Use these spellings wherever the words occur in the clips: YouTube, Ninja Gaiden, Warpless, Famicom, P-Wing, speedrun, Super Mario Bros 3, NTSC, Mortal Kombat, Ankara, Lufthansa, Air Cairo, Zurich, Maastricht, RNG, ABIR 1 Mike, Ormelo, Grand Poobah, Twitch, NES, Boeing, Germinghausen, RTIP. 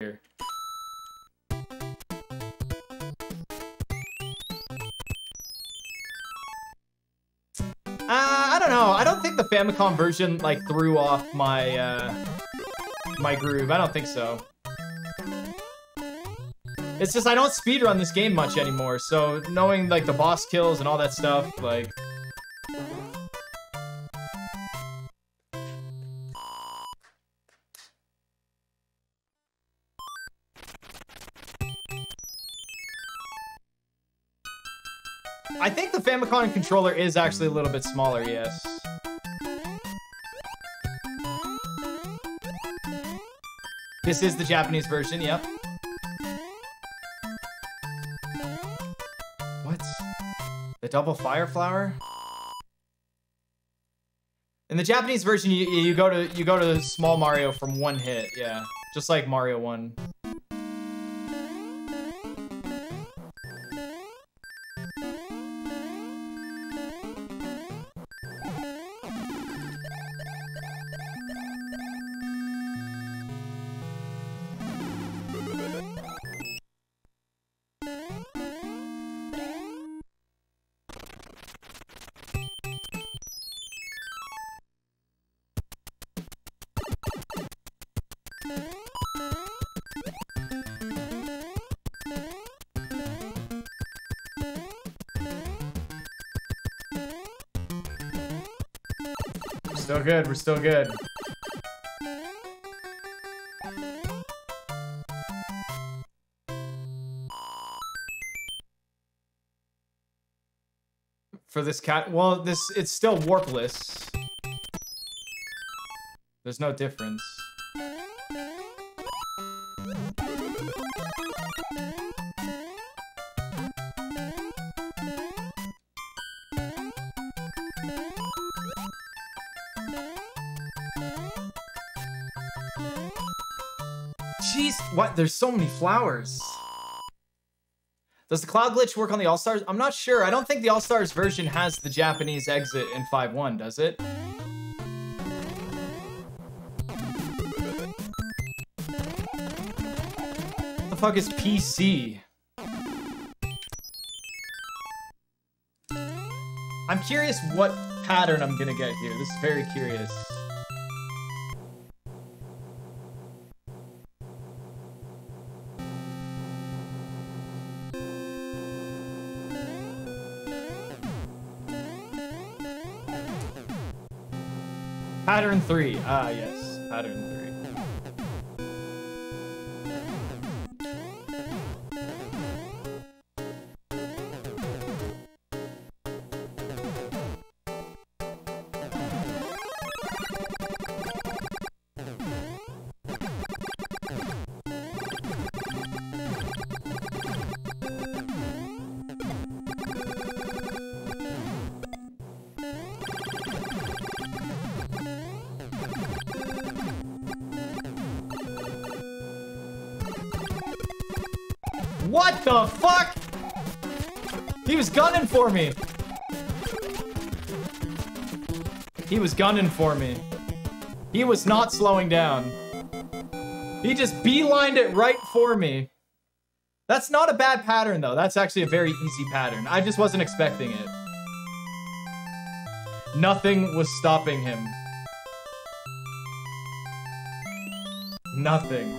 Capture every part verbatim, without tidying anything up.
here. Uh, I don't know. I don't think the Famicom version, like, threw off my, uh, my groove. I don't think so. It's just I don't speedrun this game much anymore, so knowing, like, the boss kills and all that stuff, like... I think the Famicom controller is actually a little bit smaller, yes. This is the Japanese version, yep. What? The double fire flower? In the Japanese version, you, you go to you go to small Mario from one hit, yeah. Just like Mario one. Still good, we're still good. For this cat, well, this, it's still warpless. There's no difference. What? There's so many flowers. Does the cloud glitch work on the All-Stars? I'm not sure. I don't think the All-Stars version has the Japanese exit in five one, does it? What the fuck is P C? I'm curious what pattern I'm gonna get here. This is very curious. Pattern three. Ah, yes. Pattern three. What the fuck? He was gunning for me. He was gunning for me. He was not slowing down. He just beelined it right for me. That's not a bad pattern, though. That's actually a very easy pattern. I just wasn't expecting it. Nothing was stopping him. Nothing.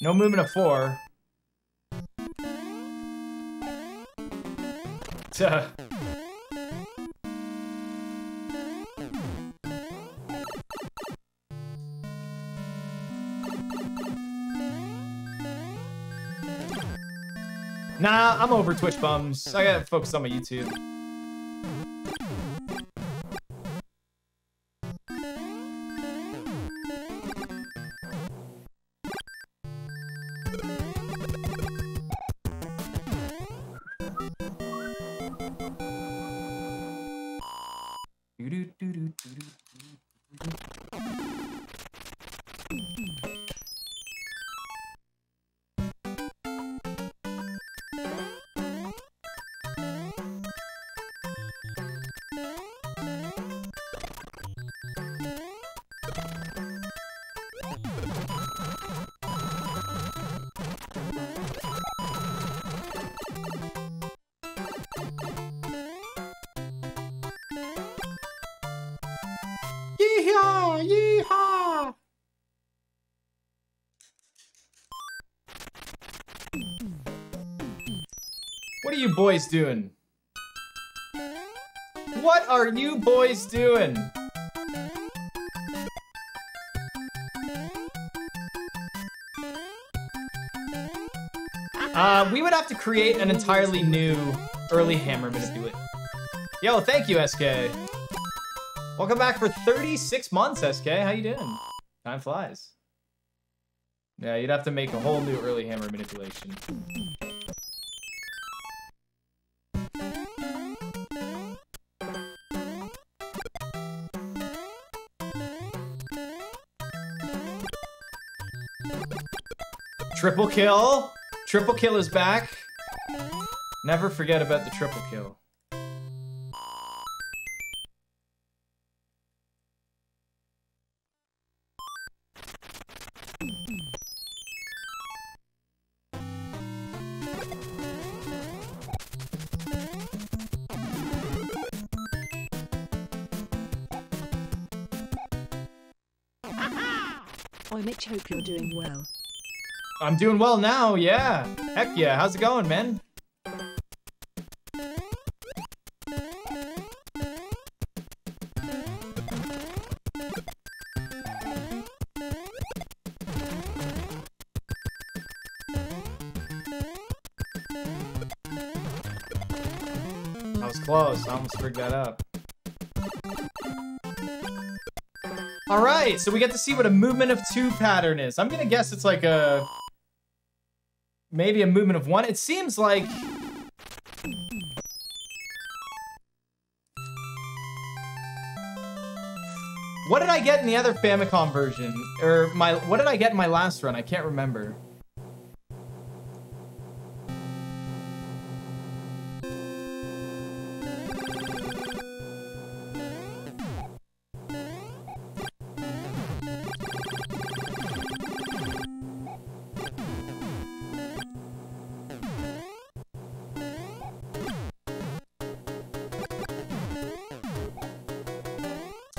No movement of four. Duh. Nah, I'm over Twitch bums. I gotta focus on my YouTube. What are you boys doing? What are you boys doing? Uh, we would have to create an entirely new early hammer manipulate. Yo, thank you, S K. Welcome back for thirty-six months, S K. How you doing? Time flies. Yeah, you'd have to make a whole new early hammer manipulation. Triple kill! Triple kill is back. Never forget about the triple kill. I Mitch, hope you're doing well. I'm doing well now, yeah. Heck yeah, how's it going, man? I was close, I almost screwed that up. All right, so we get to see what a movement of two pattern is. I'm gonna guess it's like a... maybe a movement of one. It seems like... what did I get in the other Famicom version? Or my, what did I get in my last run? I can't remember.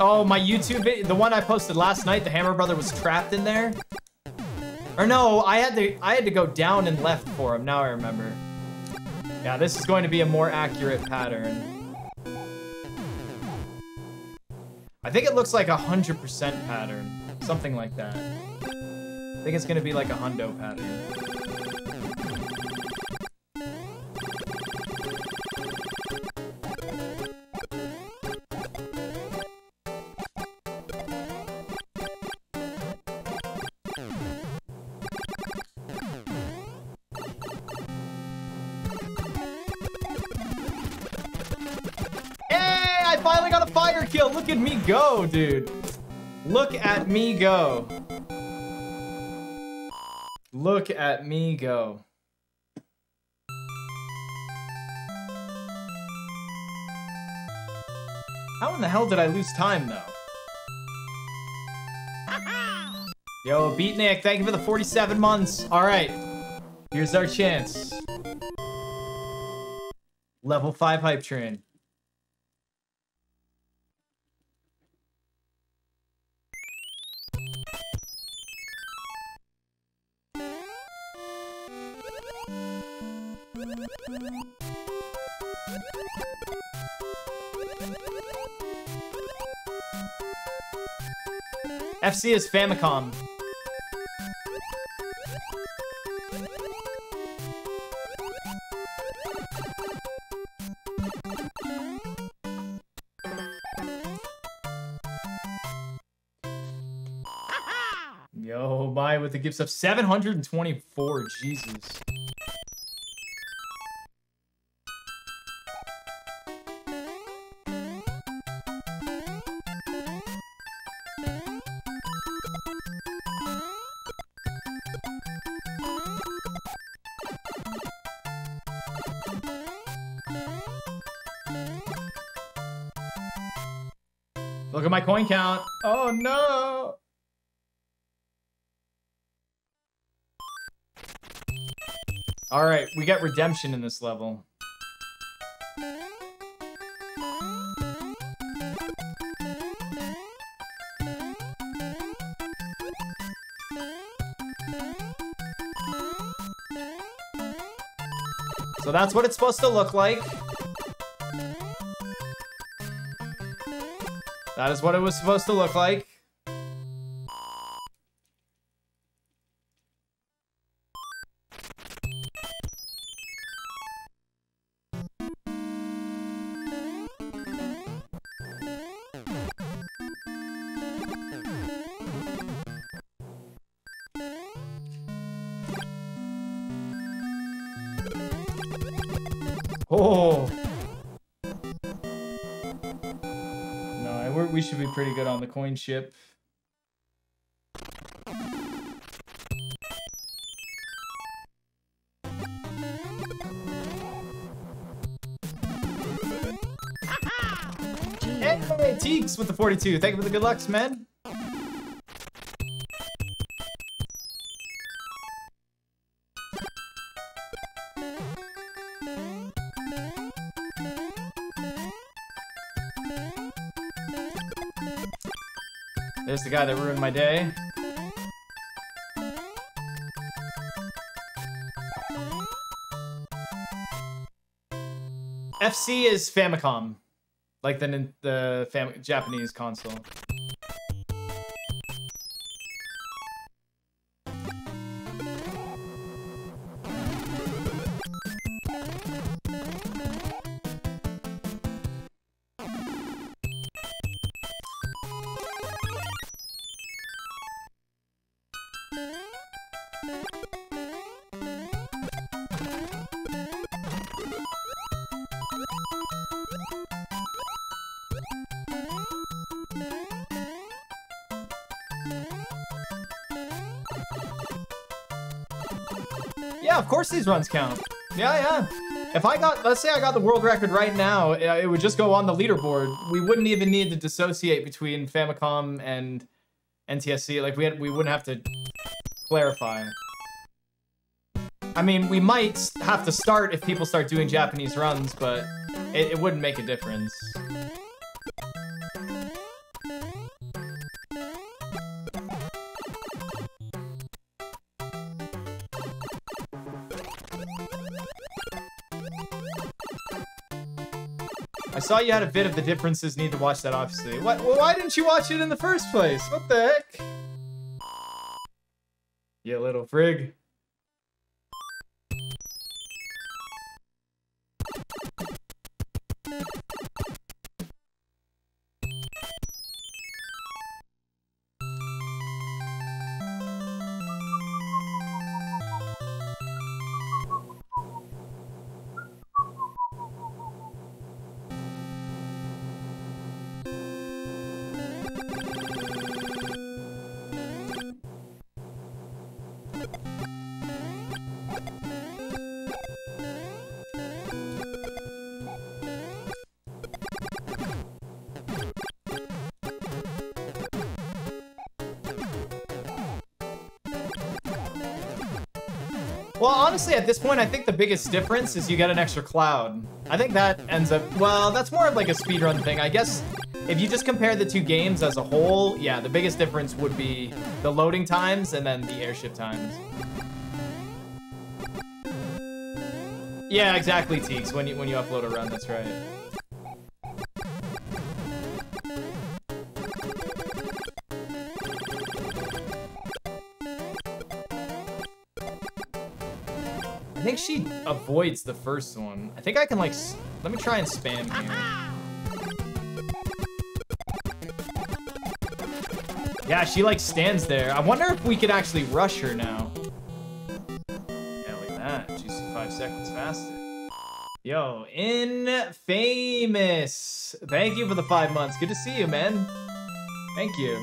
Oh, my YouTube video, the one I posted last night, the Hammer Brother was trapped in there. Or no, I had to I had to go down and left for him, now I remember. Yeah, this is going to be a more accurate pattern. I think it looks like a hundred percent pattern. Something like that. I think it's gonna be like a hundo pattern. Look at me go, dude. Look at me go. Look at me go. How in the hell did I lose time, though? Yo, Beatnik, thank you for the forty-seven months. All right, here's our chance. Level five hype train. F C is Famicom. Yo, bye with the gifts of seven hundred twenty-four. Jesus. Look at my coin count. Oh no! Alright, we got redemption in this level. So that's what it's supposed to look like. That is what it was supposed to look like. Oh. We should be pretty good on the coin ship. Hey, Teeks with the forty-two. Thank you for the good lucks, man. There's the guy that ruined my day. F C is Famicom, like the the fam Japanese console. Yeah, of course these runs count. Yeah, yeah. If I got, let's say I got the world record right now, it would just go on the leaderboard. We wouldn't even need to dissociate between Famicom and N T S C. Like, we had, we wouldn't have to clarify. I mean, we might have to start if people start doing Japanese runs, but it, it wouldn't make a difference. I saw you had a bit of the differences, need to watch that obviously. What, well, why didn't you watch it in the first place? What the heck? You little frig. Well, honestly, at this point, I think the biggest difference is you get an extra cloud. I think that ends up... Well, that's more of like a speedrun thing. I guess if you just compare the two games as a whole, yeah, the biggest difference would be the loading times and then the airship times. Yeah, exactly, Teeks. When you when you upload a run, that's right. I think she avoids the first one. I think I can like. S Let me try and spam here. Yeah, she like stands there. I wonder if we could actually rush her now. Yeah, look at that. She's five seconds faster. Yo, Infamous. Thank you for the five months. Good to see you, man. Thank you.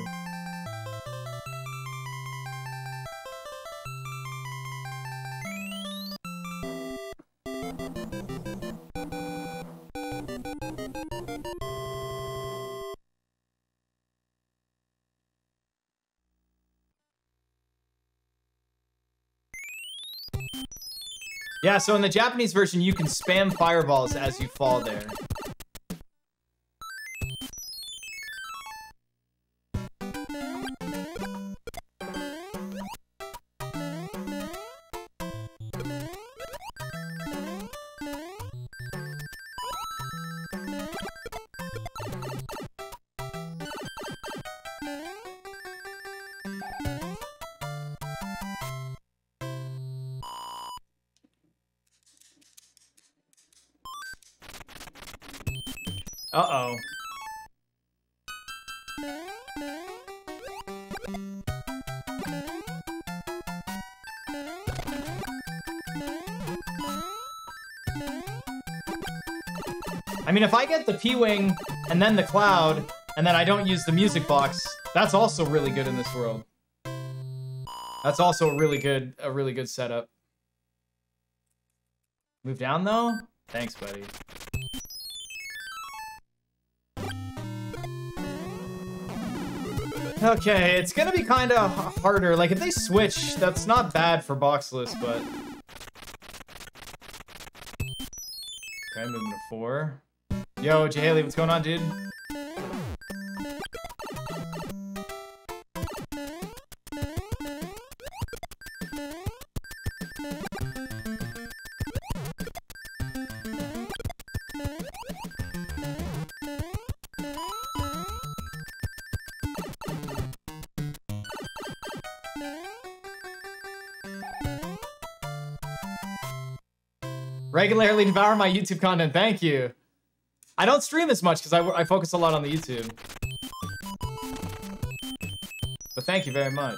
Yeah, so in the Japanese version, you can spam fireballs as you fall there. Uh-oh. I mean, if I get the P-Wing, and then the Cloud, and then I don't use the music box, that's also really good in this world. That's also a really good, a really good setup. Move down, though? Thanks, buddy. Okay, it's gonna be kind of harder. Like, if they switch, that's not bad for boxless, but... Okay, moving to four. Yo, J-Haley, what's going on, dude? Regularly devour my YouTube content. Thank you. I don't stream as much because I, I focus a lot on the YouTube. But thank you very much.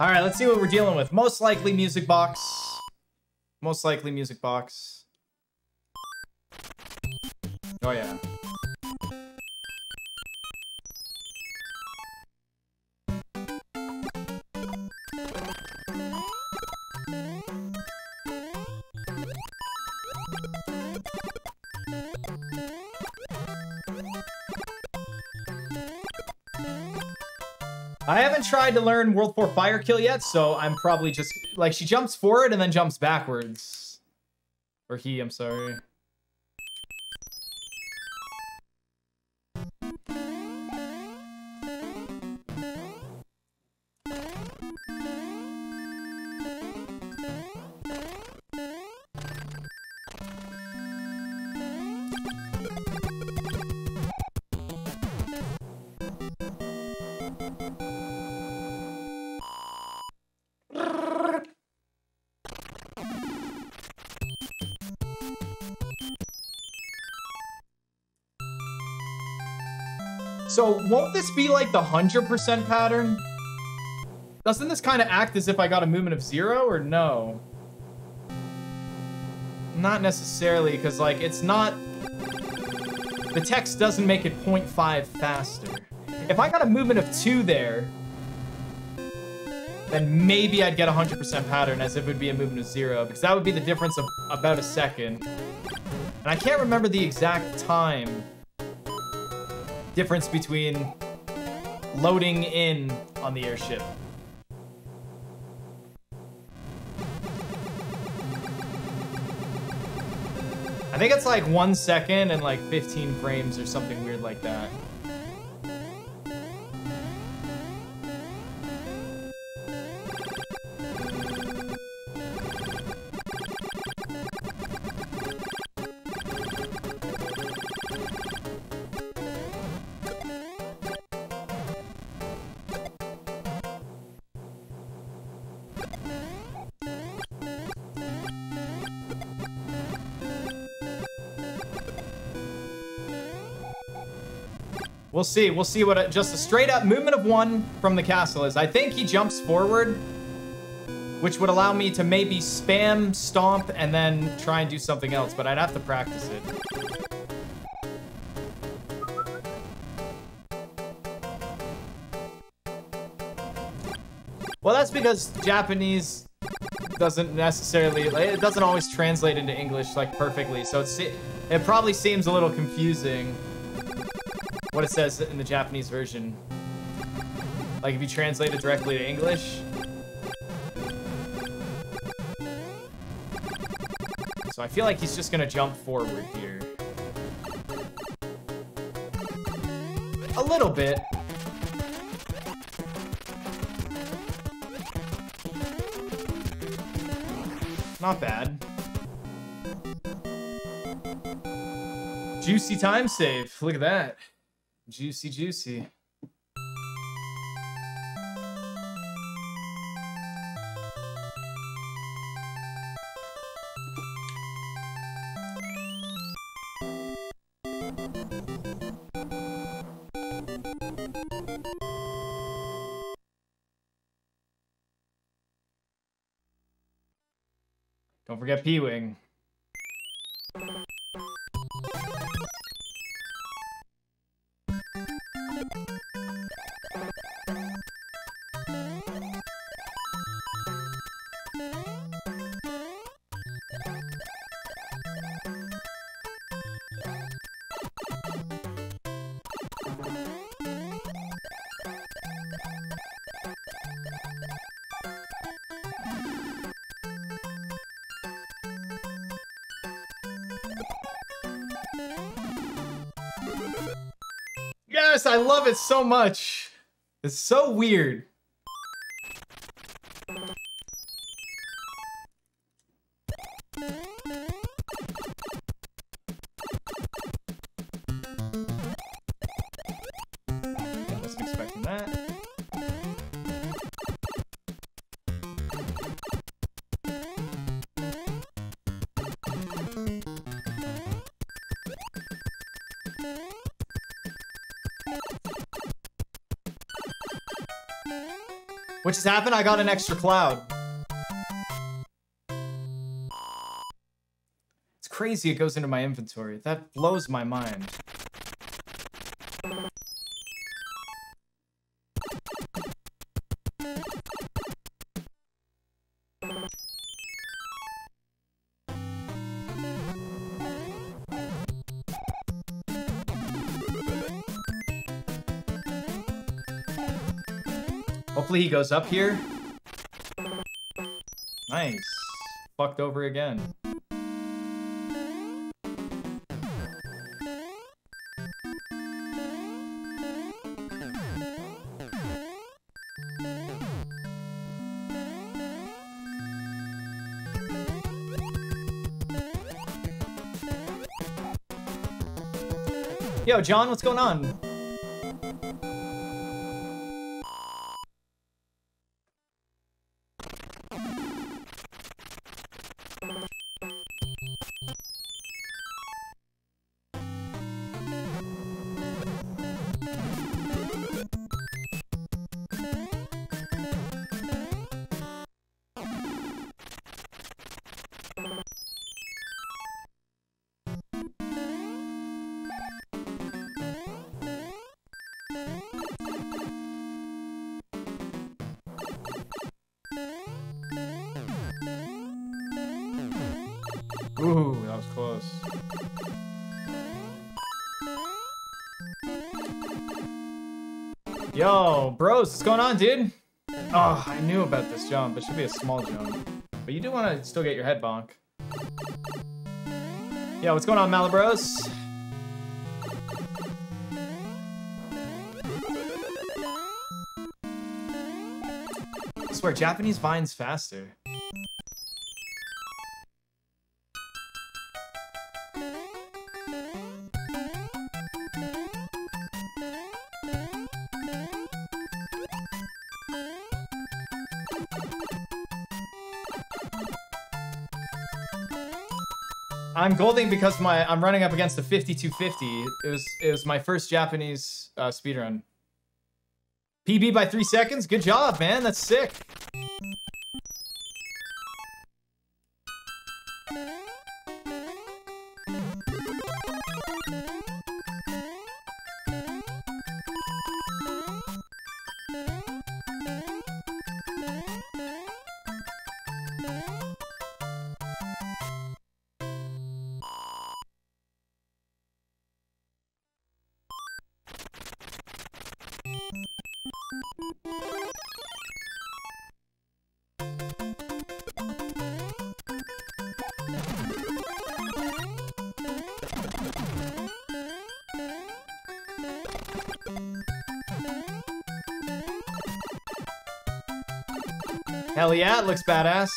Alright, let's see what we're dealing with. Most likely music box. Most likely music box. Oh yeah. I haven't tried to learn World four Fire Kill yet, so I'm probably just... Like, she jumps forward and then jumps backwards. Or he, I'm sorry. So, won't this be like the one hundred percent pattern? Doesn't this kind of act as if I got a movement of zero, or no? Not necessarily, because, like, it's not... The text doesn't make it point five faster. If I got a movement of two there, then maybe I'd get a one hundred percent pattern as if it would be a movement of zero, because that would be the difference of about a second. And I can't remember the exact time. difference between loading in on the airship. I think it's like one second and like fifteen frames or something weird like that. We'll see. We'll see what a, just a straight up movement of one from the castle is. I think he jumps forward, which would allow me to maybe spam, stomp, and then try and do something else. But I'd have to practice it. Well, that's because Japanese doesn't necessarily, it doesn't always translate into English like perfectly. So it's, it probably seems a little confusing what it says in the Japanese version. Like if you translate it directly to English. So I feel like he's just gonna jump forward here. A little bit. Not bad. Juicy time save, look at that. Juicy, juicy. Don't forget P-Wing. I love it so much. It's so weird. What just happened? I got an extra cloud. It's crazy it goes into my inventory. That blows my mind. Hopefully he goes up here. Nice. Fucked over again. Yo, John, what's going on? Ooh, that was close. Yo, bros, what's going on, dude? Oh, I knew about this jump. It should be a small jump. But you do want to still get your head bonk. Yo, what's going on, Malabros? I swear, Japanese vines faster. I'm golding because my I'm running up against the fifty-two fifty. It was it was my first Japanese uh, speedrun. P B by three seconds. Good job, man. That's sick. Hell yeah, it looks badass.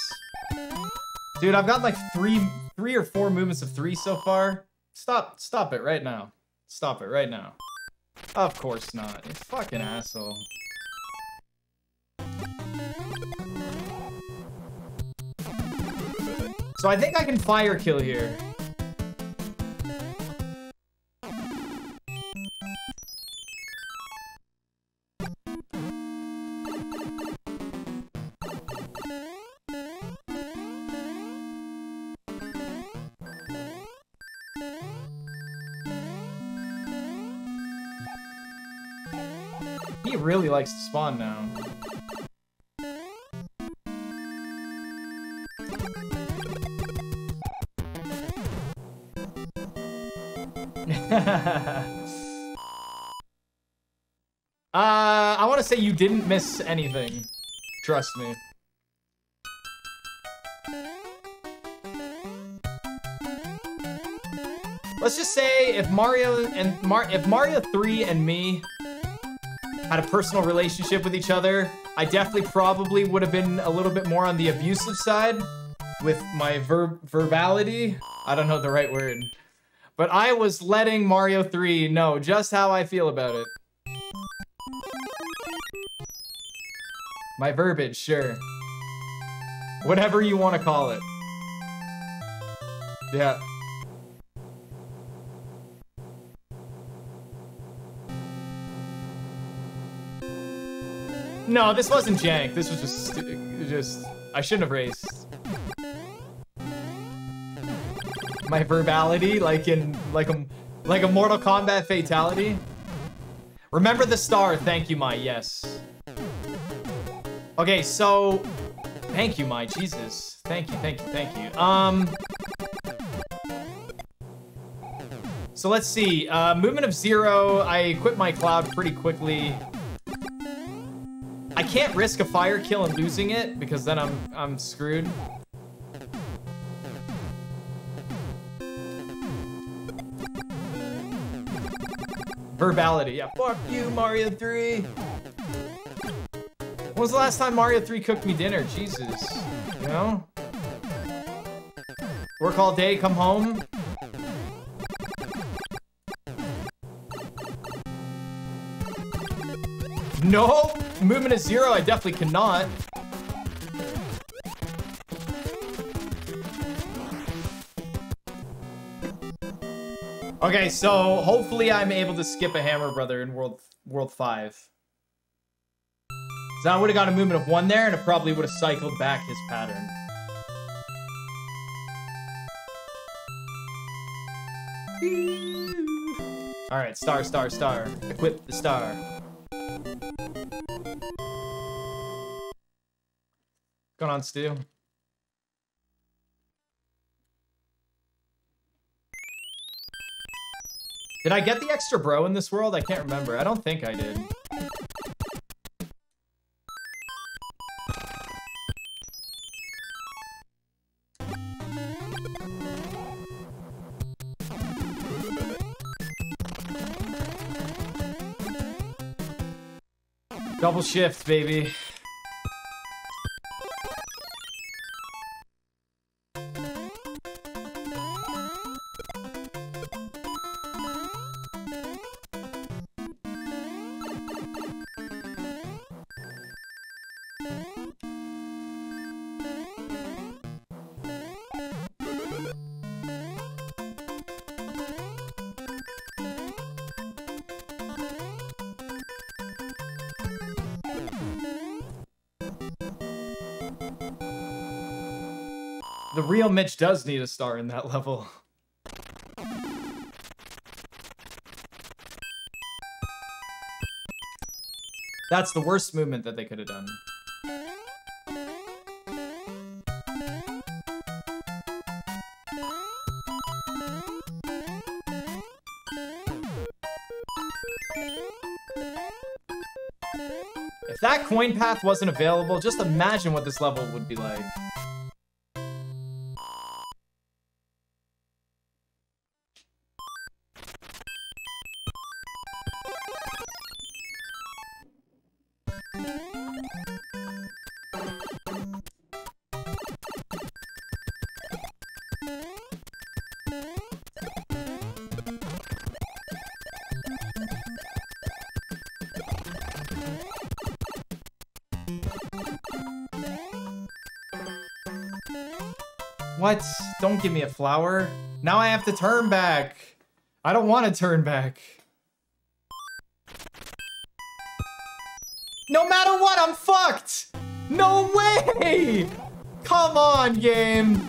Dude, I've got like three three or four movements of three so far. Stop, stop it right now. Stop it right now. Of course not, you fucking asshole. So I think I can fire kill here. He really likes to spawn now. uh, I want to say you didn't miss anything. Trust me. Let's just say if Mario and Mar if Mario three and me had a personal relationship with each other, I definitely probably would have been a little bit more on the abusive side with my ver verbality. I don't know the right word. But I was letting Mario three know just how I feel about it. My verbiage, sure. Whatever you want to call it. Yeah. No, this wasn't jank. This was just, just, I shouldn't have raced. My verbality, like in, like a, like a Mortal Kombat fatality. Remember the star, thank you, my, yes. Okay, so, thank you, my, Jesus. Thank you, thank you, thank you. Um, so let's see, uh, movement of zero, I quit my cloud pretty quickly. I can't risk a fire kill and losing it because then I'm I'm screwed. Verbality, yeah. Fuck you, Mario three. When was the last time Mario three cooked me dinner? Jesus, you know? Work all day, come home. Nope. Movement is zero, I definitely cannot. Okay, so hopefully I'm able to skip a Hammer Brother in World World five. So I would have got a movement of one there, and it probably would have cycled back his pattern. Alright, star, star, star. Equip the star. What's going on, Stu? Did I get the extra bro in this world? I can't remember. I don't think I did. Double shift, baby. The real Mitch does need a star in that level. That's the worst movement that they could have done. If that coin path wasn't available, just imagine what this level would be like. What? Don't give me a flower. Now I have to turn back. I don't want to turn back. No matter what, I'm fucked. No way. Come on, game.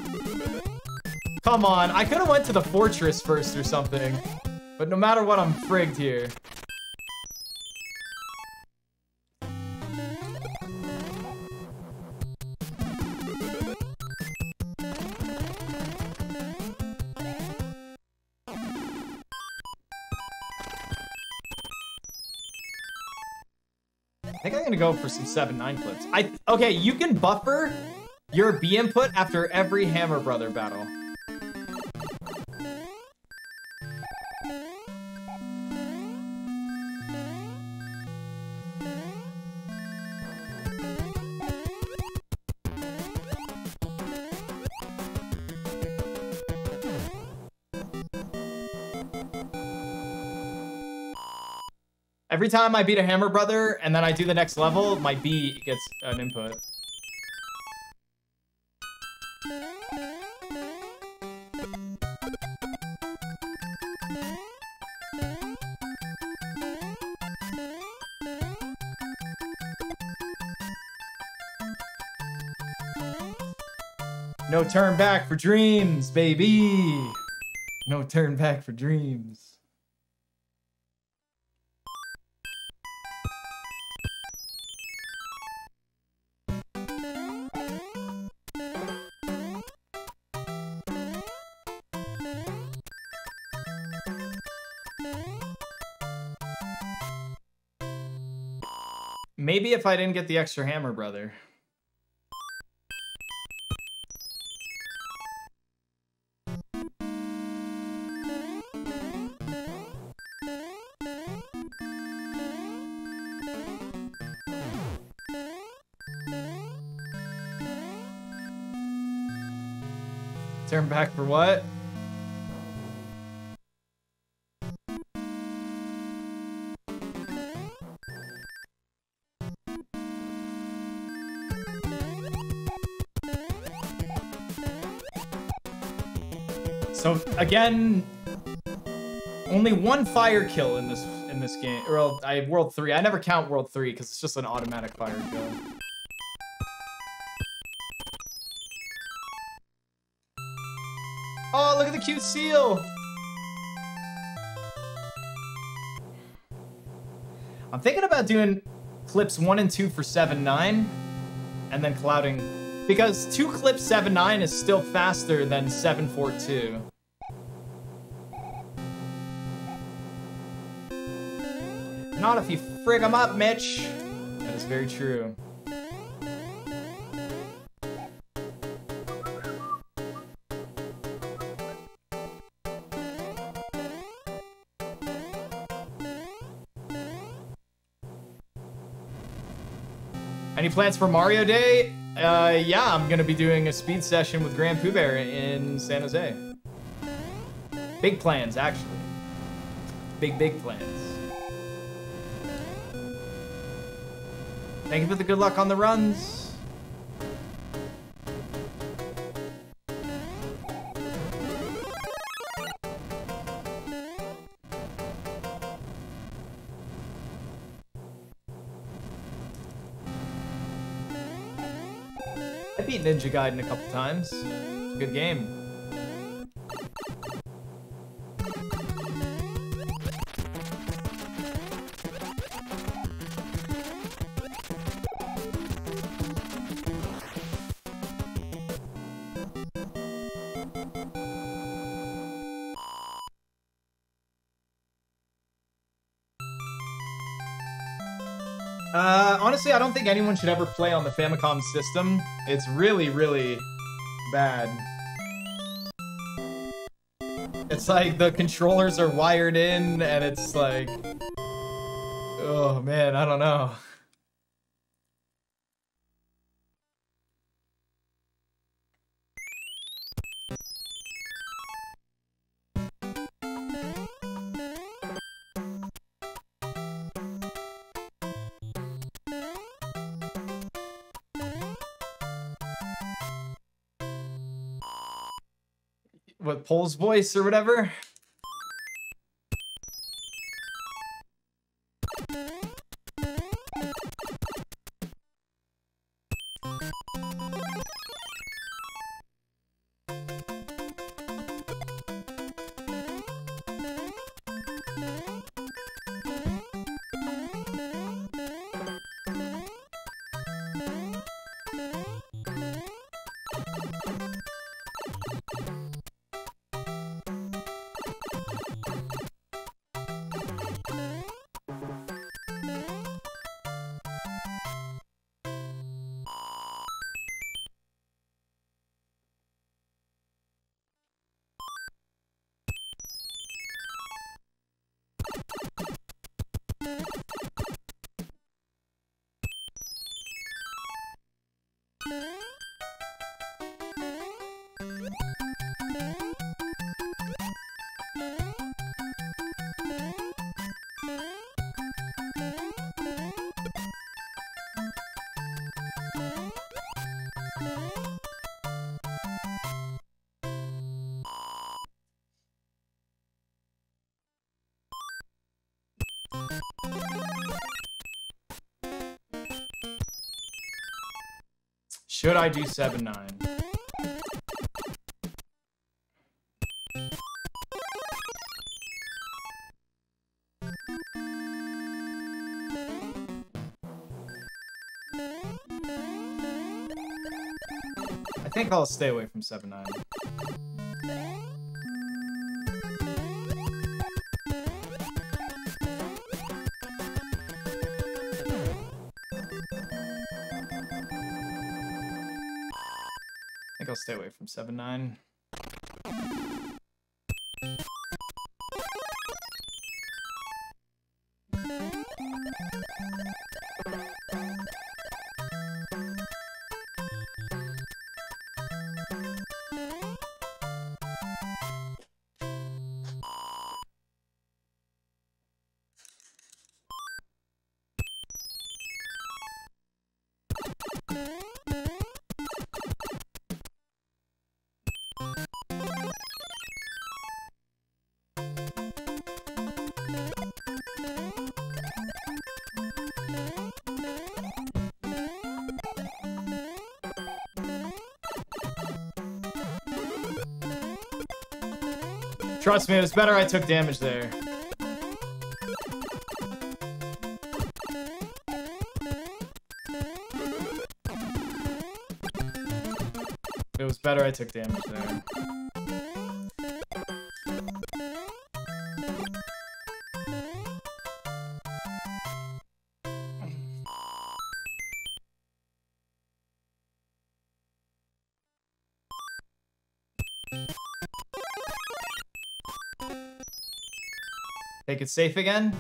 Come on. I could have went to the fortress first or something, but no matter what, I'm frigged here. I think I'm gonna go for some seven nine flips. I okay, you can buffer your B input after every Hammer Brother battle. Every time I beat a Hammer Brother and then I do the next level, my B gets an input. No turn back for dreams, baby. No turn back for dreams. Maybe if I didn't get the extra Hammer Brother. Turn back for what? So again, only one fire kill in this in this game. Well, I World three. I never count World three because it's just an automatic fire kill. Oh, look at the cute seal! I'm thinking about doing clips one and two for seven nine, and then clouding because two clips seven nine is still faster than seven four two. Not if you frig them up, Mitch. That is very true. Any plans for Mario Day? Uh, yeah, I'm gonna be doing a speed session with Grand Poobah in San Jose. Big plans, actually. Big, big plans. Thank you for the good luck on the runs. I beat Ninja Gaiden a couple times. It's a good game. Honestly, I don't think anyone should ever play on the Famicom system. It's really, really bad. It's like the controllers are wired in, and it's like... Oh, man, I don't know. What, Pole's voice or whatever? Should I do seven nine? I think I'll stay away from seven nine. I'll stay away from seven nine. Trust me, it was better I took damage there. It was better I took damage there. Make it safe again.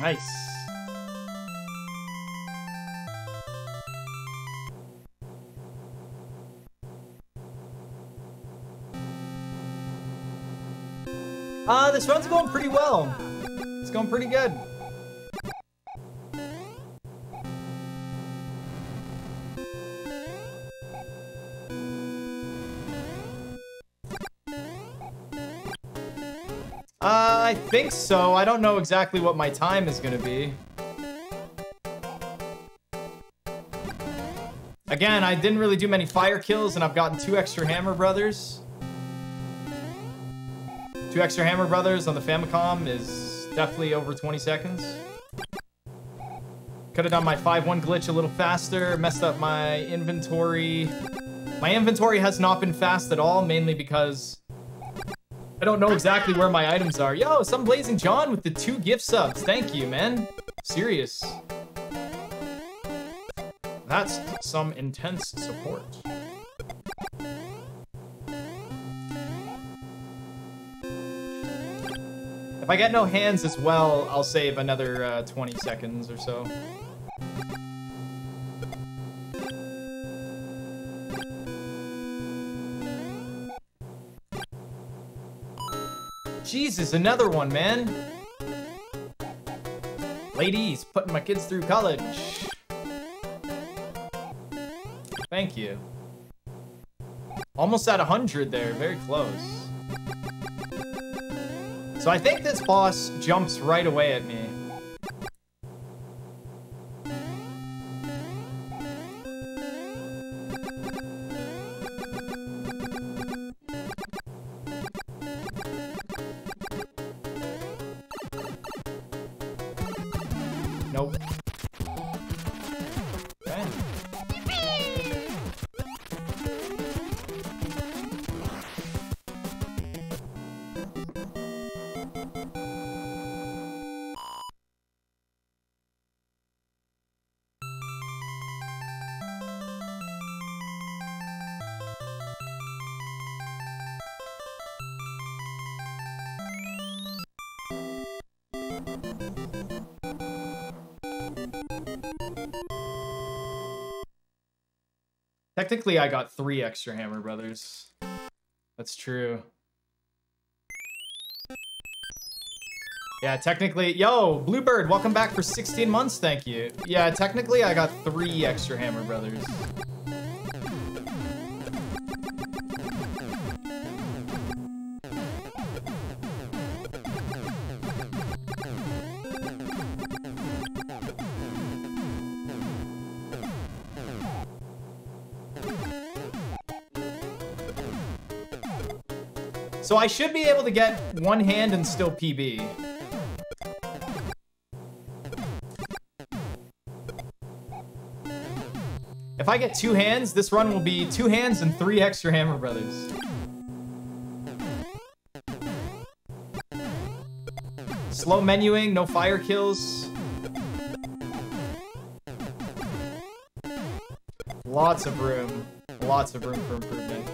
Nice. Ah, uh, this run's going pretty well. It's going pretty good. Uh, I think so. I don't know exactly what my time is gonna be. Again, I didn't really do many fire kills, and I've gotten two extra Hammer Brothers. Two extra Hammer Brothers on the Famicom is definitely over twenty seconds. Could have done my five one glitch a little faster, messed up my inventory. My inventory has not been fast at all, mainly because I don't know exactly where my items are. Yo, some Blazing John with the two gift subs. Thank you, man. Serious. That's some intense support. If I get no hands as well, I'll save another uh, twenty seconds or so. Jesus, another one, man. Ladies, putting my kids through college. Thank you. Almost at one hundred there, very close. So I think this boss jumps right away at me. Technically, I got three extra Hammer Brothers. That's true. Yeah, technically... Yo, Bluebird, welcome back for sixteen months, thank you. Yeah, technically, I got three extra Hammer Brothers. So I should be able to get one hand and still P B. If I get two hands, this run will be two hands and three extra Hammer Brothers. Slow menuing, no fire kills. Lots of room. Lots of room for improvement.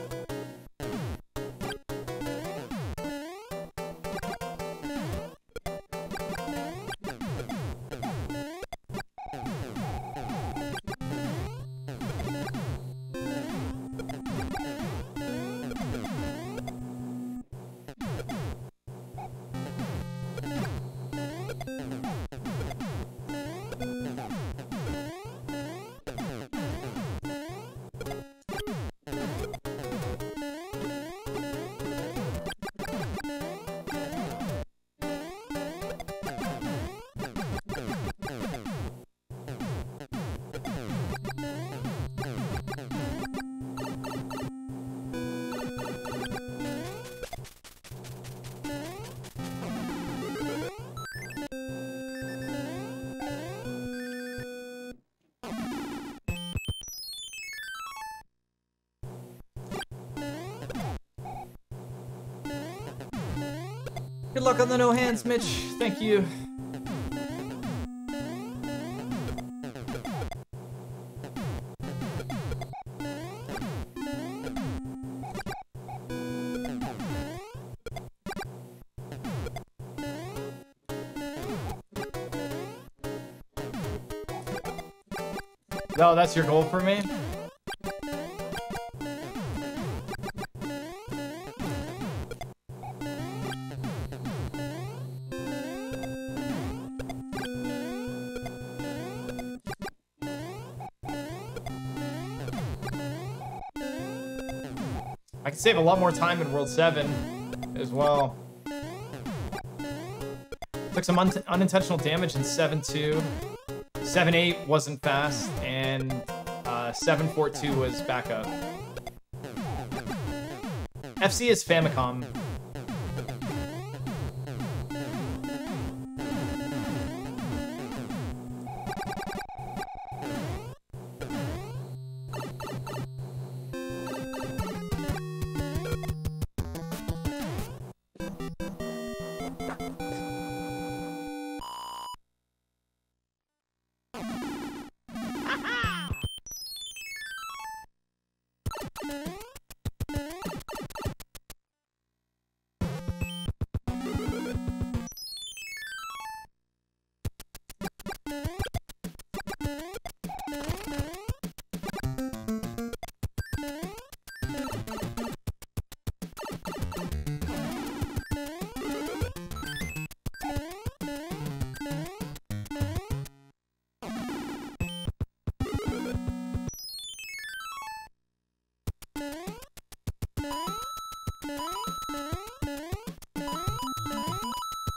Good luck on the no hands, Mitch. Thank you. Oh, that's your goal for me? I could save a lot more time in World seven as well. Took some un unintentional damage in seven two. seven eight wasn't fast, and uh, seven four two was backup. F C is Famicom.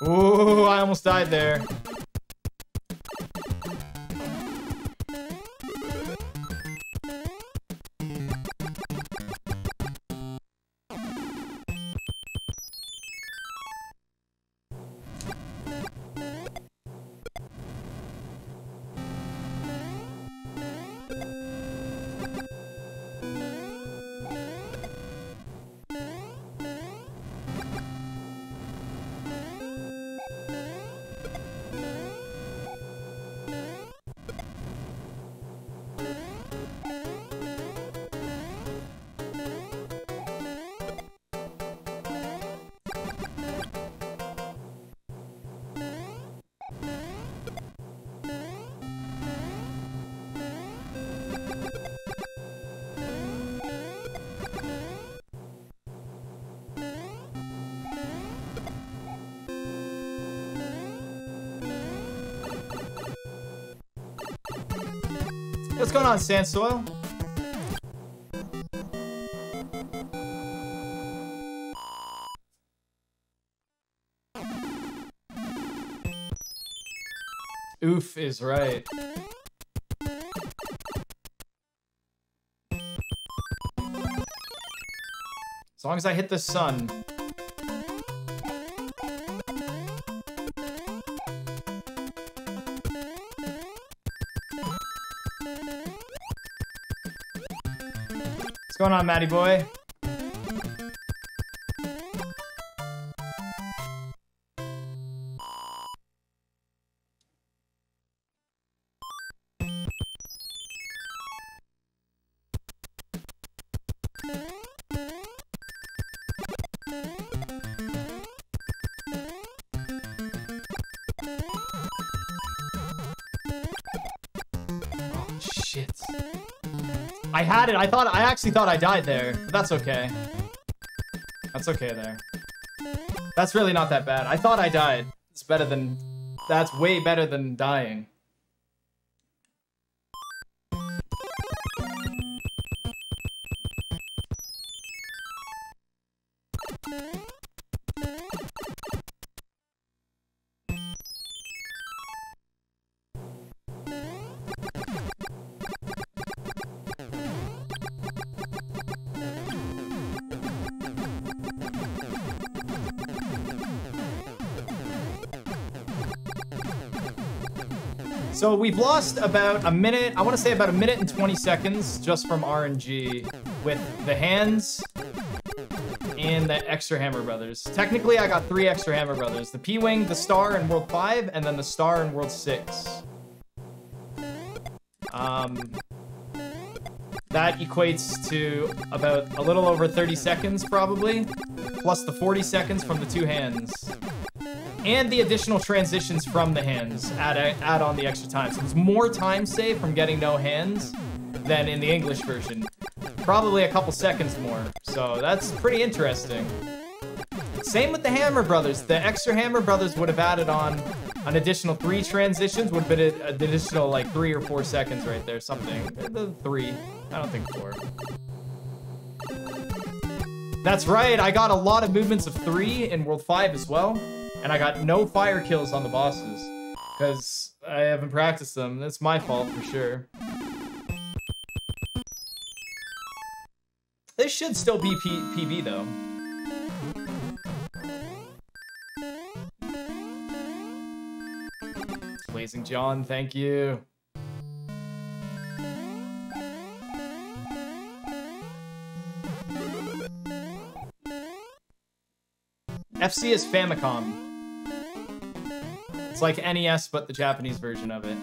Ooh, I almost died there. What's going on, Sand Soil? Oof is right. As long as I hit the sun. What's going on, Matty boy? Oh, shit. I had it. I thought I actually thought I died there. But that's okay. That's okay there. That's really not that bad. I thought I died. It's better than that's way better than dying. So we've lost about a minute, I want to say about a minute and twenty seconds just from R N G with the hands and the extra Hammer Brothers. Technically, I got three extra Hammer Brothers. The P-Wing, the Star in World five, and then the Star in World six. Um, that equates to about a little over thirty seconds, probably. Plus the forty seconds from the two hands. And the additional transitions from the hands add, add on the extra time. So there's more time saved from getting no hands than in the English version. Probably a couple seconds more. So that's pretty interesting. Same with the Hammer Brothers. The extra Hammer Brothers would have added on an additional three transitions. Would have been an additional like three or four seconds right there. Something. Three. I don't think four. That's right. I got a lot of movements of three in World five as well. And I got no fire kills on the bosses. Because I haven't practiced them. That's my fault for sure. This should still be P B though. Blazing John, thank you. F C is Famicom. It's like N E S, but the Japanese version of it.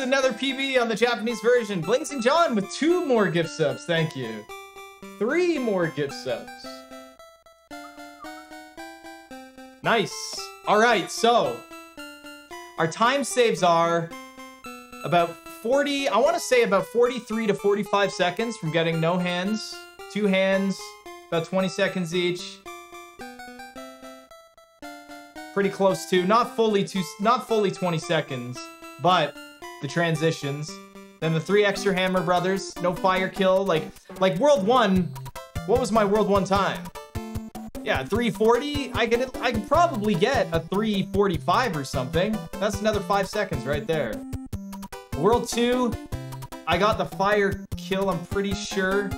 Another P B on the Japanese version. Blazing John with two more gift subs. Thank you. Three more gift subs. Nice. All right, so our time saves are about forty, I want to say about forty-three to forty-five seconds from getting no hands, two hands, about twenty seconds each. Pretty close to, not fully two, not fully twenty seconds, but the transitions. Then the three extra Hammer Brothers. No fire kill. Like, like World one, what was my World one time? Yeah, three forty. I could, I could probably get a three forty-five or something. That's another five seconds right there. World two, I got the fire kill, I'm pretty sure.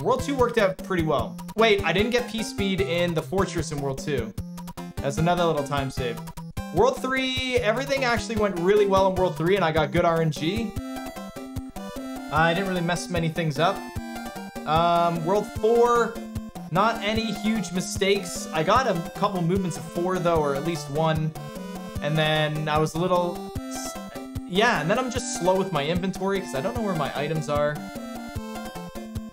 World two worked out pretty well. Wait, I didn't get P-Speed in the Fortress in World two. That's another little time save. World three, everything actually went really well in World three, and I got good R N G. Uh, I didn't really mess many things up. Um, World four, not any huge mistakes. I got a couple movements of four, though, or at least one. And then I was a little... Yeah, and then I'm just slow with my inventory, because I don't know where my items are.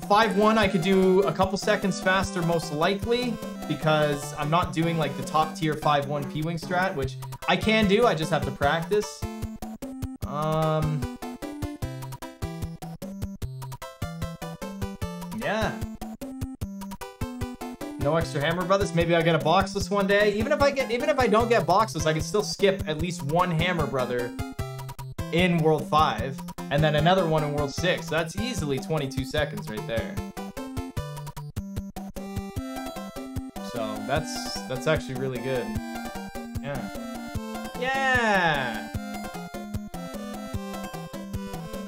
five one, I could do a couple seconds faster, most likely, because I'm not doing like the top tier five one P-Wing strat, which I can do, I just have to practice. Um, yeah. No extra Hammer Brothers. Maybe I get a boxless one day. Even if I get, even if I don't get boxless, I can still skip at least one Hammer Brother in World five, and then another one in World six. That's easily twenty-two seconds right there. That's, that's actually really good. Yeah. Yeah!